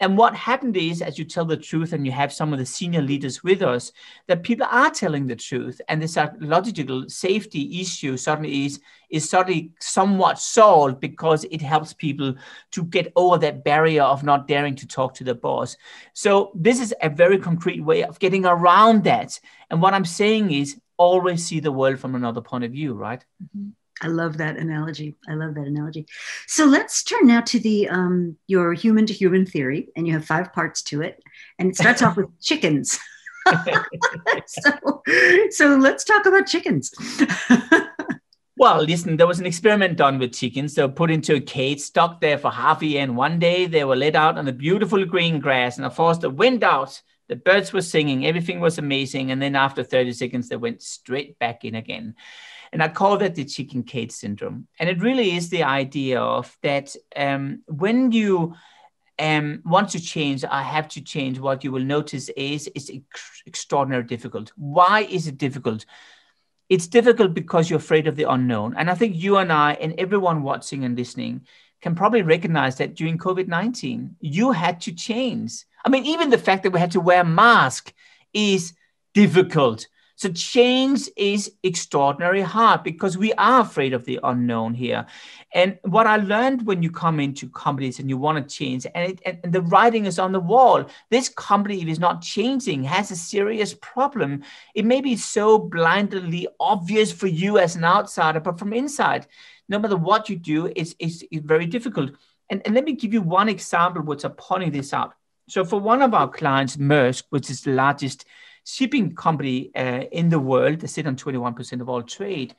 And what happened is, as you tell the truth and you have some of the senior leaders with us, that people are telling the truth. And the psychological safety issue suddenly is, is suddenly somewhat solved because it helps people to get over that barrier of not daring to talk to the boss. So this is a very concrete way of getting around that. And what I'm saying is always see the world from another point of view, right? Mm-hmm. I love that analogy. I love that analogy. So let's turn now to the um, your human to human theory, and you have five parts to it, and it starts off with chickens. so, so let's talk about chickens. Well, listen, there was an experiment done with chickens. They were put into a cage, stuck there for half a year, and one day they were let out on the beautiful green grass, and of course the wind out. The birds were singing, everything was amazing. And then after thirty seconds, they went straight back in again. And I call that the chicken cage syndrome. And it really is the idea of that um, when you um, want to change, I have to change, what you will notice is it's ex- extraordinarily difficult. Why is it difficult? It's difficult because you're afraid of the unknown. And I think you and I and everyone watching and listening can probably recognize that during COVID nineteen, you had to change. I mean, even the fact that we had to wear a mask is difficult. So change is extraordinarily hard because we are afraid of the unknown here. And what I learned when you come into companies and you want to change, and, it, and, and the writing is on the wall, this company, if it's not changing, has a serious problem. It may be so blindly obvious for you as an outsider, but from inside, no matter what you do, it's, it's, it's very difficult. And, and let me give you one example which I'm pointing this out. So for one of our clients, Maersk, which is the largest shipping company uh, in the world, they sit on twenty-one percent of all trade,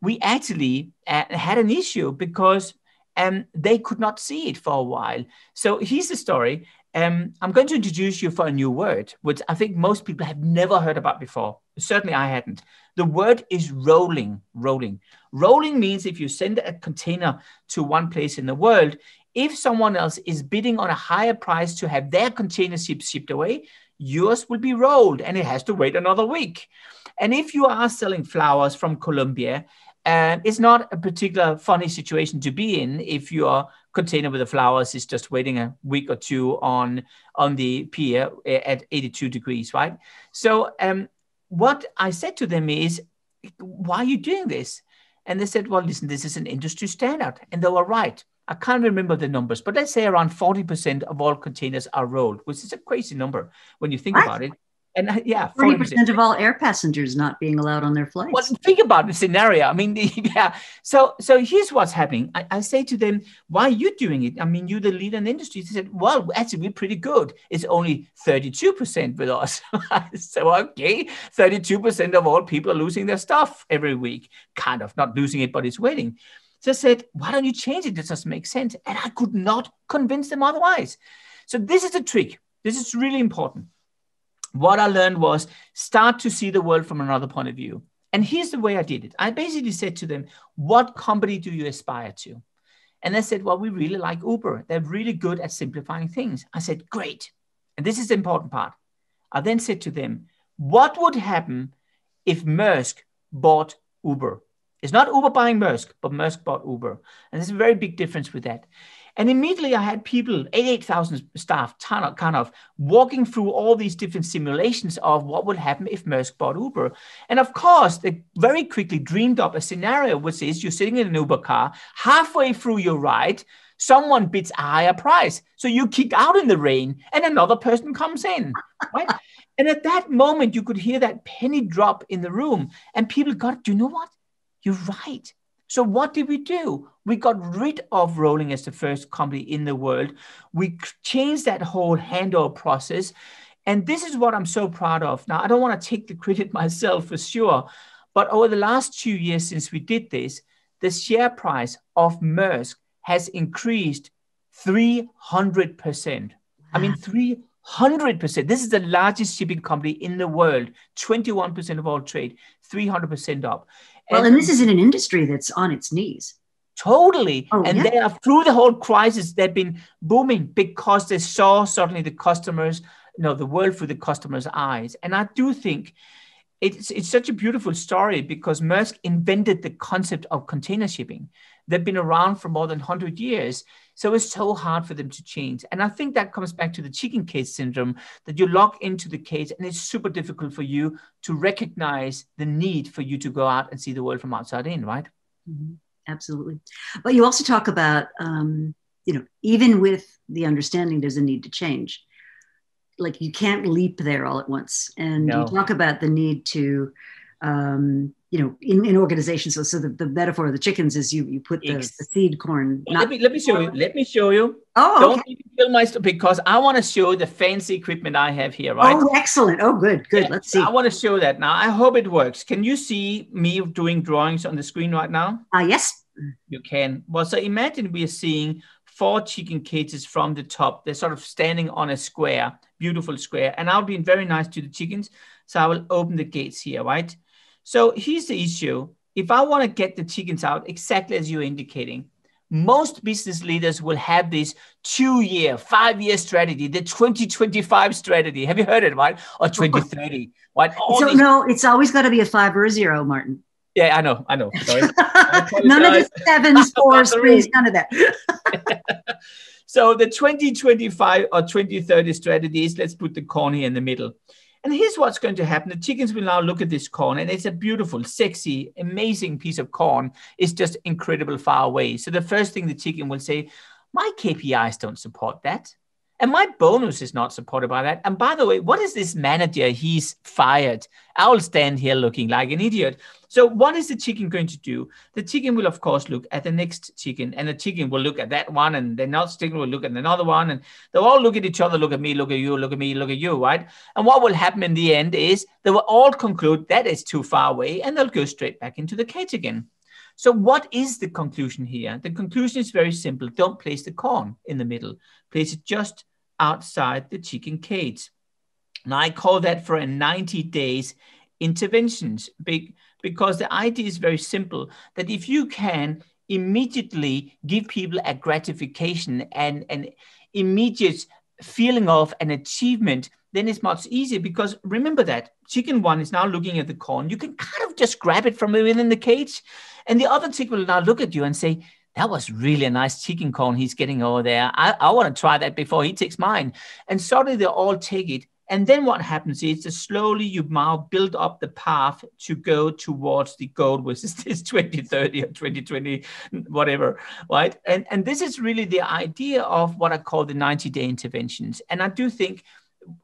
we actually uh, had an issue because um, they could not see it for a while. So here's the story. Um, I'm going to introduce you for a new word, which I think most people have never heard about before. Certainly I hadn't. The word is rolling, rolling. Rolling means if you send a container to one place in the world, if someone else is bidding on a higher price to have their container ship shipped away, yours will be rolled and it has to wait another week. And if you are selling flowers from Colombia, uh, it's not a particular funny situation to be in if your container with the flowers is just waiting a week or two on, on the pier at eighty-two degrees, right? So um, what I said to them is, why are you doing this? And they said, well, listen, this is an industry standard. And they were right. I can't remember the numbers, but let's say around forty percent of all containers are rolled, which is a crazy number when you think what? about it. And uh, yeah, forty percent, forty percent of all air passengers not being allowed on their flights. Well, think about the scenario. I mean, yeah. So, so here's what's happening. I, I say to them, why are you doing it? I mean, you're the leader in the industry. They said, well, actually, we're pretty good. It's only thirty-two percent with us. So, okay, thirty-two percent of all people are losing their stuff every week. Kind of not losing it, but it's waiting. So I said, why don't you change it? This doesn't make sense. And I could not convince them otherwise. So this is the trick. This is really important. what I learned was start to see the world from another point of view. And here's the way I did it. I basically said to them, what company do you aspire to? And they said, well, we really like Uber. They're really good at simplifying things. I said, great. And this is the important part. I then said to them, what would happen if Maersk bought Uber? It's not Uber buying Maersk, but Maersk bought Uber. And there's a very big difference with that. And immediately I had people, eighty-eight thousand staff, kind of walking through all these different simulations of what would happen if Maersk bought Uber. And of course, they very quickly dreamed up a scenario, which is you're sitting in an Uber car, halfway through your ride, someone bids a higher price. So you kick out in the rain and another person comes in, right? And at that moment, you could hear that penny drop in the room and people got, do you know what? You're right. So what did we do? We got rid of rolling as the first company in the world. We changed that whole handover process. And this is what I'm so proud of. Now, I don't want to take the credit myself for sure, but over the last two years since we did this, the share price of Maersk has increased three hundred percent. I mean, three hundred percent. This is the largest shipping company in the world, twenty-one percent of all trade, three hundred percent up. Well, and this is in an industry that's on its knees. Totally. Oh, and yeah. They are through the whole crisis, they've been booming because they saw suddenly the customers, you know, the world through the customers' eyes. And I do think it's, it's such a beautiful story because Maersk invented the concept of container shipping. They've been around for more than one hundred years. So it's so hard for them to change. And I think that comes back to the chicken cage syndrome, that you lock into the cage and it's super difficult for you to recognize the need for you to go out and see the world from outside in, right? Mm-hmm. Absolutely. But you also talk about, um, you know, even with the understanding there's a need to change, like you can't leap there all at once. And no. You talk about the need to, um, you know, in, in organizations. So, so the, the metaphor of the chickens is you you put the, the seed corn. Not let me let me show you. Let me show you. Oh, don't okay. Kill my stuff because I want to show the fancy equipment I have here. Right? Oh, excellent. Oh, good, good. Yeah. Let's see. I want to show that now. I hope it works. Can you see me doing drawings on the screen right now? Ah, uh, yes. You can. Well, so imagine we are seeing four chicken cages from the top. They're sort of standing on a square, beautiful square. And I'll be very nice to the chickens. So I will open the gates here, right? So here's the issue. If I want to get the chickens out, exactly as you're indicating, most business leaders will have this two-year, five-year strategy, the twenty twenty-five strategy. Have you heard it, right? Or twenty thirty, right? All so these- no, it's always got to be a five or a zero, Martin. Yeah, I know, I know. Sorry. I none of the sevens, fours, threes, none of that. So the twenty twenty-five or twenty thirty strategies, let's put the corn here in the middle. And here's what's going to happen. The chickens will now look at this corn, and it's a beautiful, sexy, amazing piece of corn. It's just incredible far away. So the first thing the chicken will say, my K P Is don't support that. And my bonus is not supported by that. And by the way, what is this manager? He's fired. I'll stand here looking like an idiot. So what is the chicken going to do? The chicken will, of course, look at the next chicken. And the chicken will look at that one. And the next chicken will look at another one. And they'll all look at each other. Look at me, look at you, look at me, look at you, right? And what will happen in the end is they will all conclude that is too far away. And they'll go straight back into the cage again. So what is the conclusion here? The conclusion is very simple. Don't place the corn in the middle. Place it just outside the chicken cage. Now I call that for a ninety days interventions big because the idea is very simple that if you can immediately give people a gratification and an immediate feeling of an achievement, then it's much easier because remember that chicken one is now looking at the corn. You can kind of just grab it from within the cage and the other chicken will now look at you and say, that was really a nice chicken corn he's getting over there. I, I want to try that before he takes mine. And suddenly they all take it. And then what happens is that slowly you now build up the path to go towards the goal, which is this twenty thirty or twenty twenty, whatever, right? And, and this is really the idea of what I call the ninety-day interventions. And I do think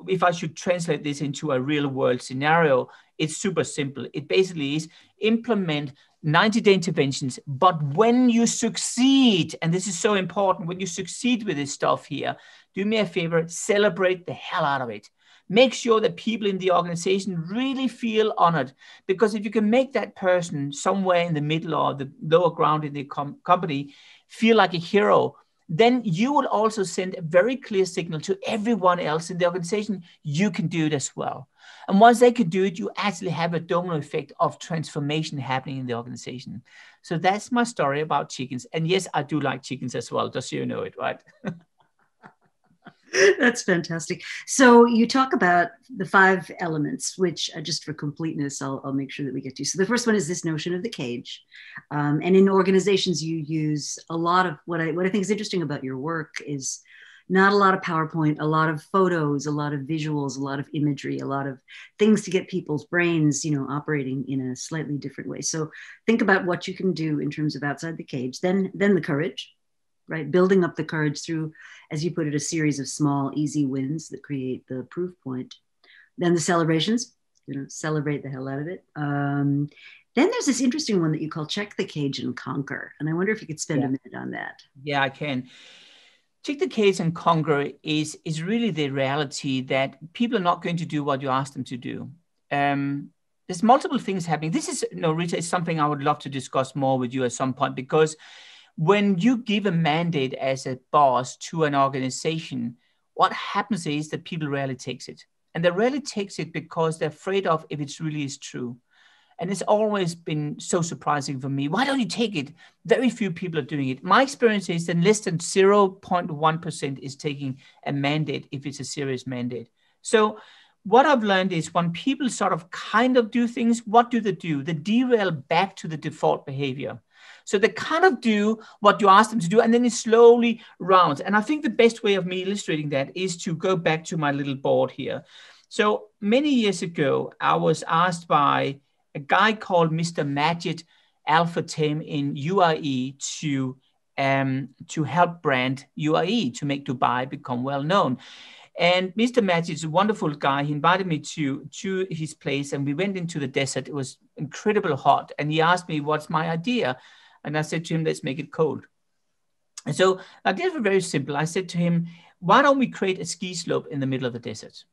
if I should translate this into a real-world scenario, it's super simple. It basically is implement ninety-day interventions, but when you succeed, and this is so important, when you succeed with this stuff here, do me a favor, celebrate the hell out of it. Make sure that people in the organization really feel honored, because if you can make that person somewhere in the middle or the lower ground in the com- company feel like a hero, then you will also send a very clear signal to everyone else in the organization, you can do it as well. And once they can do it, you actually have a domino effect of transformation happening in the organization. So that's my story about chickens. And yes, I do like chickens as well, just so you know it, right? That's fantastic. So you talk about the five elements, which uh, just for completeness, I'll, I'll make sure that we get to. So the first one is this notion of the cage. Um, and in organizations, you use a lot of what I, what I think is interesting about your work is not a lot of PowerPoint, a lot of photos, a lot of visuals, a lot of imagery, a lot of things to get people's brains, you know, operating in a slightly different way. So think about what you can do in terms of outside the cage, then, then the courage. Right, building up the courage through, as you put it, a series of small, easy wins that create the proof point. Then the celebrations, you know, celebrate the hell out of it. Um, then there's this interesting one that you call check the cage and conquer. And I wonder if you could spend yeah. a minute on that. Yeah, I can. Check the cage and conquer is, is really the reality that people are not going to do what you ask them to do. Um, there's multiple things happening. This is, no, Rita, it's something I would love to discuss more with you at some point, because when you give a mandate as a boss to an organization, what happens is that people rarely takes it. And they rarely takes it because they're afraid of if it really is true. And it's always been so surprising for me. Why don't you take it? Very few people are doing it. My experience is that less than zero point one percent is taking a mandate if it's a serious mandate. So what I've learned is when people sort of kind of do things, what do they do? They derail back to the default behavior. So they kind of do what you ask them to do, and then it slowly rounds. And I think the best way of me illustrating that is to go back to my little board here. So many years ago, I was asked by a guy called Mister Majid Al Fatim in U A E to, um, to help brand U A E, to make Dubai become well-known. And Mister Majid is a wonderful guy. He invited me to, to his place, and we went into the desert. It was incredibly hot. And he asked me, what's my idea? And I said to him, let's make it cold. And so the ideas were very simple. I said to him, why don't we create a ski slope in the middle of the desert?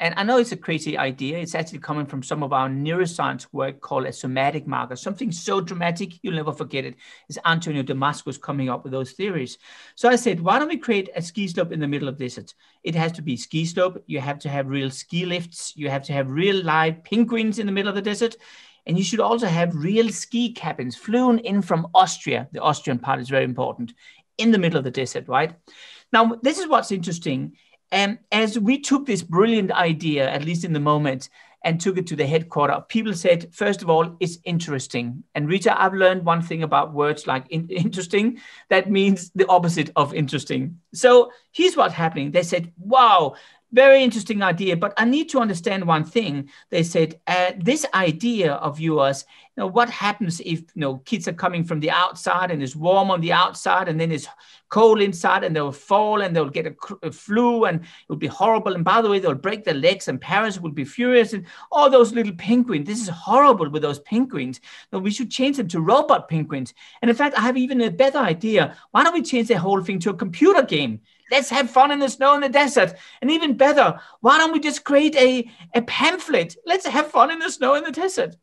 And I know it's a crazy idea. It's actually coming from some of our neuroscience work called a somatic marker, something so dramatic, you'll never forget it. It's Antonio Damasio coming up with those theories. So I said, why don't we create a ski slope in the middle of the desert? It has to be ski slope. You have to have real ski lifts. You have to have real live penguins in the middle of the desert. And you should also have real ski cabins flown in from Austria. The Austrian part is very important in the middle of the desert, right? Now, this is what's interesting. And as we took this brilliant idea, at least in the moment, and took it to the headquarters, people said, first of all, it's interesting. And Rita, I've learned one thing about words like in- interesting. That means the opposite of interesting. So here's what's happening. They said, wow, very interesting idea, but I need to understand one thing. They said, uh, this idea of yours, you know, what happens if you know, kids are coming from the outside and it's warm on the outside and then it's cold inside and they'll fall and they'll get a, a flu and it'll be horrible. And by the way, they'll break their legs and parents will be furious and all those little penguins. This is horrible with those penguins. No, we should change them to robot penguins. And in fact, I have even a better idea. Why don't we change the whole thing to a computer game? Let's have fun in the snow in the desert. And even better, why don't we just create a, a pamphlet? Let's have fun in the snow in the desert.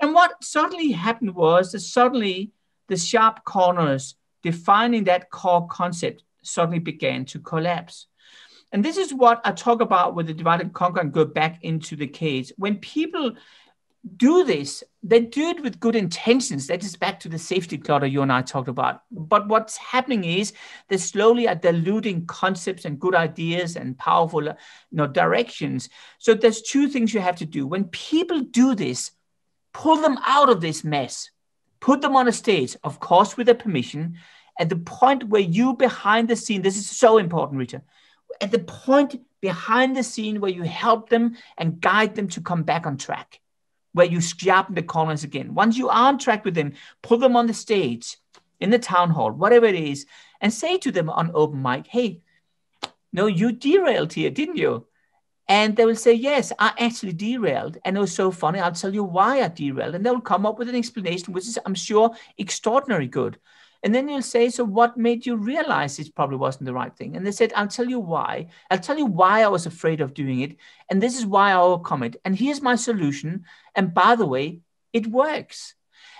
And what suddenly happened was that suddenly the sharp corners defining that core concept suddenly began to collapse. And this is what I talk about with the divide and conquer and go back into the cage. When people do this, they do it with good intentions. That is back to the safety clutter you and I talked about. But what's happening is they slowly are diluting concepts and good ideas and powerful you know, directions. So there's two things you have to do. When people do this, pull them out of this mess, put them on a stage, of course, with their permission, at the point where you behind the scene, this is so important, Rita, at the point behind the scene where you help them and guide them to come back on track, where you sharpen the corners again. Once you are on track with them, put them on the stage, in the town hall, whatever it is, and say to them on open mic, hey, no, you derailed here, didn't you? And they will say, yes, I actually derailed. And it was so funny, I'll tell you why I derailed. And they'll come up with an explanation, which is, I'm sure, extraordinarily good. And then you'll say, so what made you realize it probably wasn't the right thing? And they said, I'll tell you why. I'll tell you why I was afraid of doing it. And this is why I overcome it. And here's my solution. And by the way, it works.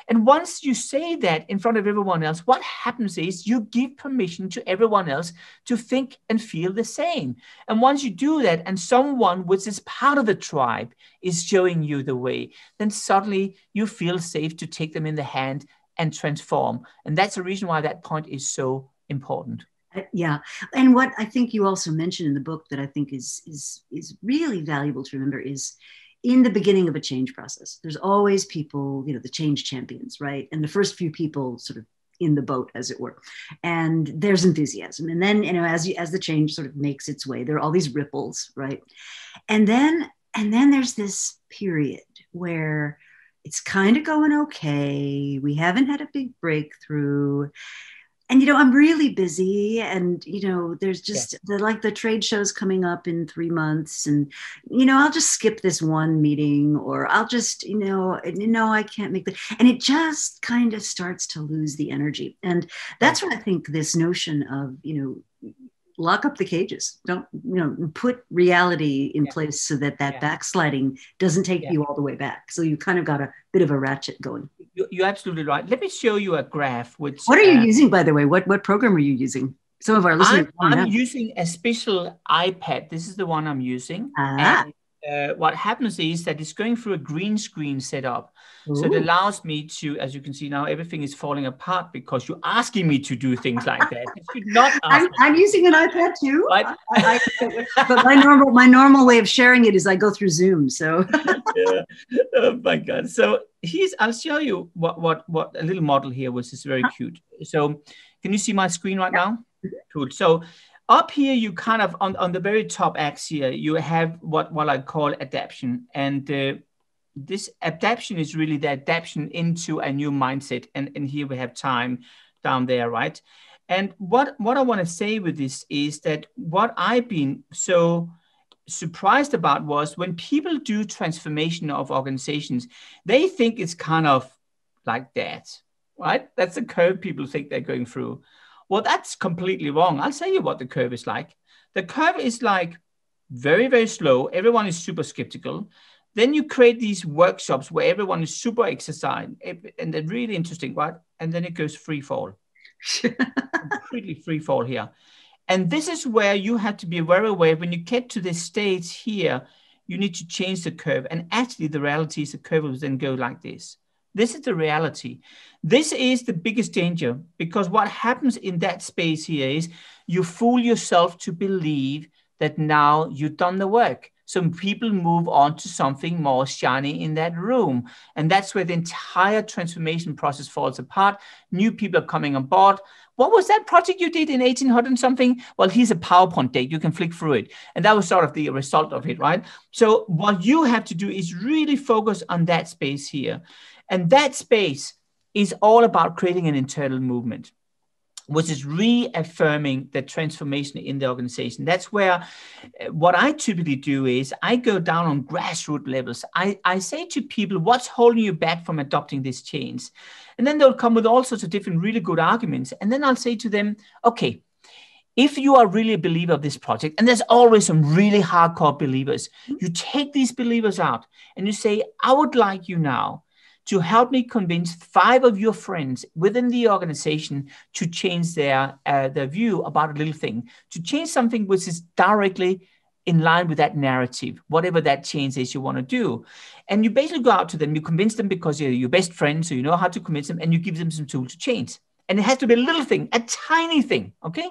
And once you say that in front of everyone else, what happens is you give permission to everyone else to think and feel the same. And once you do that, and someone which is part of the tribe is showing you the way, then suddenly you feel safe to take them in the hand and transform. And that's the reason why that point is so important. Yeah. And what I think you also mentioned in the book that I think is, is, is really valuable to remember is, in the beginning of a change process, there's always people, you know, the change champions, right? And the first few people sort of in the boat, as it were, and there's enthusiasm. And then, you know, as you, as the change sort of makes its way, there are all these ripples, right? And then, and then there's this period where it's kind of going okay. We haven't had a big breakthrough. And, you know, I'm really busy and, you know, there's just yes. the, like the trade shows coming up in three months and, you know, I'll just skip this one meeting or I'll just, you know, no, I can't make that. And it just kind of starts to lose the energy. And that's what I think this notion of, you know, lock up the cages. Don't, you know, put reality in yeah. place so that that yeah. backsliding doesn't take yeah. you all the way back. So you kind of got a bit of a ratchet going. You're absolutely right. Let me show you a graph. Which What are you uh, using, by the way? What what program are you using? Some of our listeners. I'm, I'm using a special iPad. This is the one I'm using. Ah. And Uh, what happens is that it's going through a green screen setup. Ooh. So it allows me to, as you can see now, everything is falling apart because you're asking me to do things like that. You should not ask I'm, I'm using an iPad too. Right? I, I, but my normal my normal way of sharing it is I go through Zoom. So yeah. Oh my God. So here's I'll show you what what what a little model here, which is very huh. cute. So can you see my screen right yeah. now? Cool. So up here, you kind of, on, on the very top axis here, you have what, what I call adaption. And uh, this adaption is really the adaption into a new mindset. And, and here we have time down there, right? And what, what I want to say with this is that what I've been so surprised about was when people do transformation of organizations, they think it's kind of like that, right? That's the curve people think they're going through. Well, that's completely wrong. I'll tell you what the curve is like. The curve is like very, very slow. Everyone is super skeptical. Then you create these workshops where everyone is super exercised and they're really interesting, right? And then it goes free fall. Completely free fall here. And this is where you have to be very aware. When you get to this stage here, you need to change the curve. And actually the reality is the curve will then go like this. This is the reality. This is the biggest danger, because what happens in that space here is you fool yourself to believe that now you've done the work. Some people move on to something more shiny in that room. And that's where the entire transformation process falls apart. New people are coming on board. What was that project you did in eighteen hundred and something? Well, here's a PowerPoint deck. You can flick through it. And that was sort of the result of it, right? So what you have to do is really focus on that space here. And that space is all about creating an internal movement, which is reaffirming the transformation in the organization. That's where uh, what I typically do is I go down on grassroots levels. I, I say to people, what's holding you back from adopting this change? And then they'll come with all sorts of different really good arguments. And then I'll say to them, okay, if you are really a believer of this project, and there's always some really hardcore believers, you take these believers out and you say, I would like you now to help me convince five of your friends within the organization to change their, uh, their view about a little thing, to change something which is directly in line with that narrative, whatever that change is you want to do. And you basically go out to them, you convince them because you're your best friend, so you know how to convince them, and you give them some tools to change. And it has to be a little thing, a tiny thing, okay?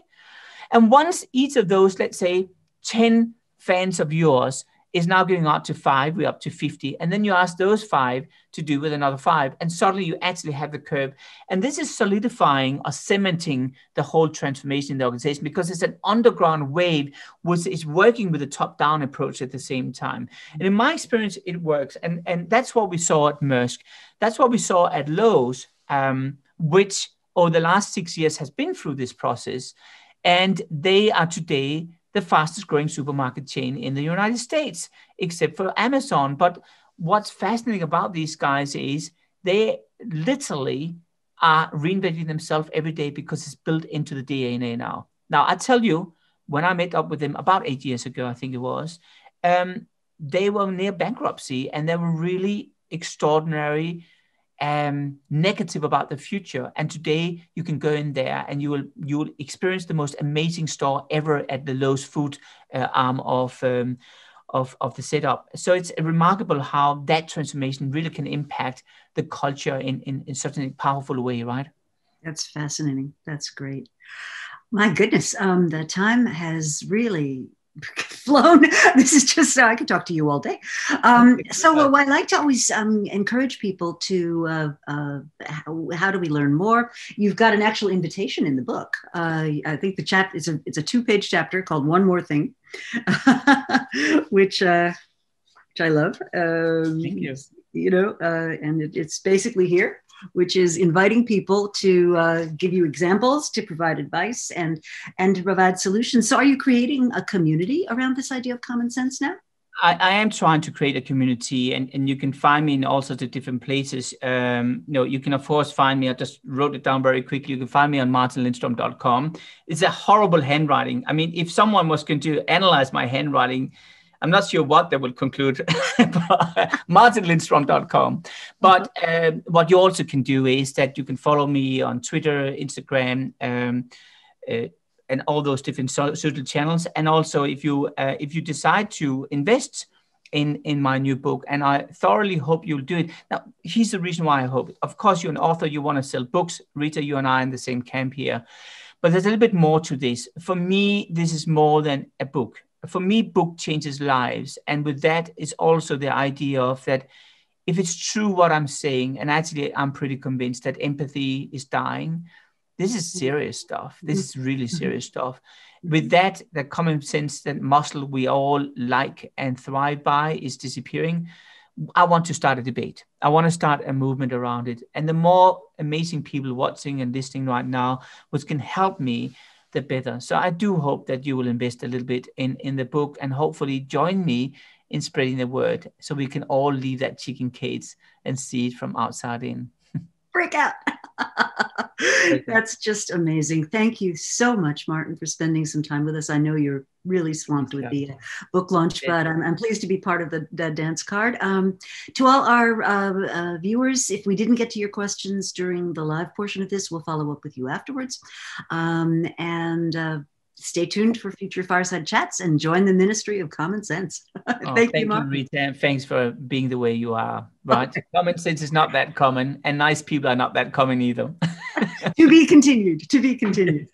And once each of those, let's say, ten fans of yours is now going out to five, we're up to fifty. And then you ask those five to do with another five. And suddenly you actually have the curve. And this is solidifying or cementing the whole transformation in the organization, because it's an underground wave which is working with a top-down approach at the same time. And in my experience, it works. And, and that's what we saw at Maersk. That's what we saw at Lowe's, um, which over the last six years has been through this process. And they are today the fastest growing supermarket chain in the United States, except for Amazon. But what's fascinating about these guys is they literally are reinventing themselves every day because it's built into the D N A now. Now, I tell you, when I met up with them about eight years ago, I think it was, um, they were near bankruptcy and they were really extraordinary um, negative about the future. And today you can go in there and you will you will experience the most amazing store ever at the Lowe's food uh, arm of, um, of, of the setup. So it's remarkable how that transformation really can impact the culture in, in, in such a powerful way, right? That's fascinating. That's great. My goodness, um, the time has really flown. This is just, uh, I could talk to you all day. Um, so uh, I like to always um, encourage people to, uh, uh, how, how do we learn more? You've got an actual invitation in the book. Uh, I think the chapter, it's a, it's a two-page chapter called One More Thing, which, uh, which I love. Um, Thank you. You know, uh, and it, it's basically here, which is inviting people to uh, give you examples, to provide advice, and and to provide solutions. So are you creating a community around this idea of common sense now? I, I am trying to create a community, and, and you can find me in all sorts of different places. Um, you know, you can, of course, find me. I just wrote it down very quickly. You can find me on martin lindstrom dot com. It's a horrible handwriting. I mean, if someone was going to analyze my handwriting, I'm not sure what they will conclude, martin lindstrom dot com. But uh, what you also can do is that you can follow me on Twitter, Instagram, um, uh, and all those different so- social channels. And also, if you uh, if you decide to invest in, in my new book, and I thoroughly hope you'll do it. Now, here's the reason why I hope it. Of course, you're an author. You want to sell books. Rita, you and I are in the same camp here. But there's a little bit more to this. For me, this is more than a book. For me, book changes lives. And with that is also the idea of that if it's true what I'm saying, and actually I'm pretty convinced that empathy is dying, this is serious stuff. This is really serious stuff. With that, the common sense, that muscle we all like and thrive by is disappearing. I want to start a debate. I want to start a movement around it. And the more amazing people watching and listening right now, which can help me, the better. So I do hope that you will invest a little bit in, in the book and hopefully join me in spreading the word so we can all leave that chicken cage and see it from outside in. Break out. That's just amazing. Thank you so much, Martin, for spending some time with us. I know you're really swamped with the uh, book launch, but I'm, I'm pleased to be part of the, the dance card. Um, to all our uh, uh, viewers, if we didn't get to your questions during the live portion of this, we'll follow up with you afterwards. Um, and uh, stay tuned for future Fireside Chats and join the Ministry of Common Sense. thank, oh, thank you, Martin. You, Rita. Thanks for being the way you are. Right, common sense is not that common, and nice people are not that common either. To be continued, to be continued.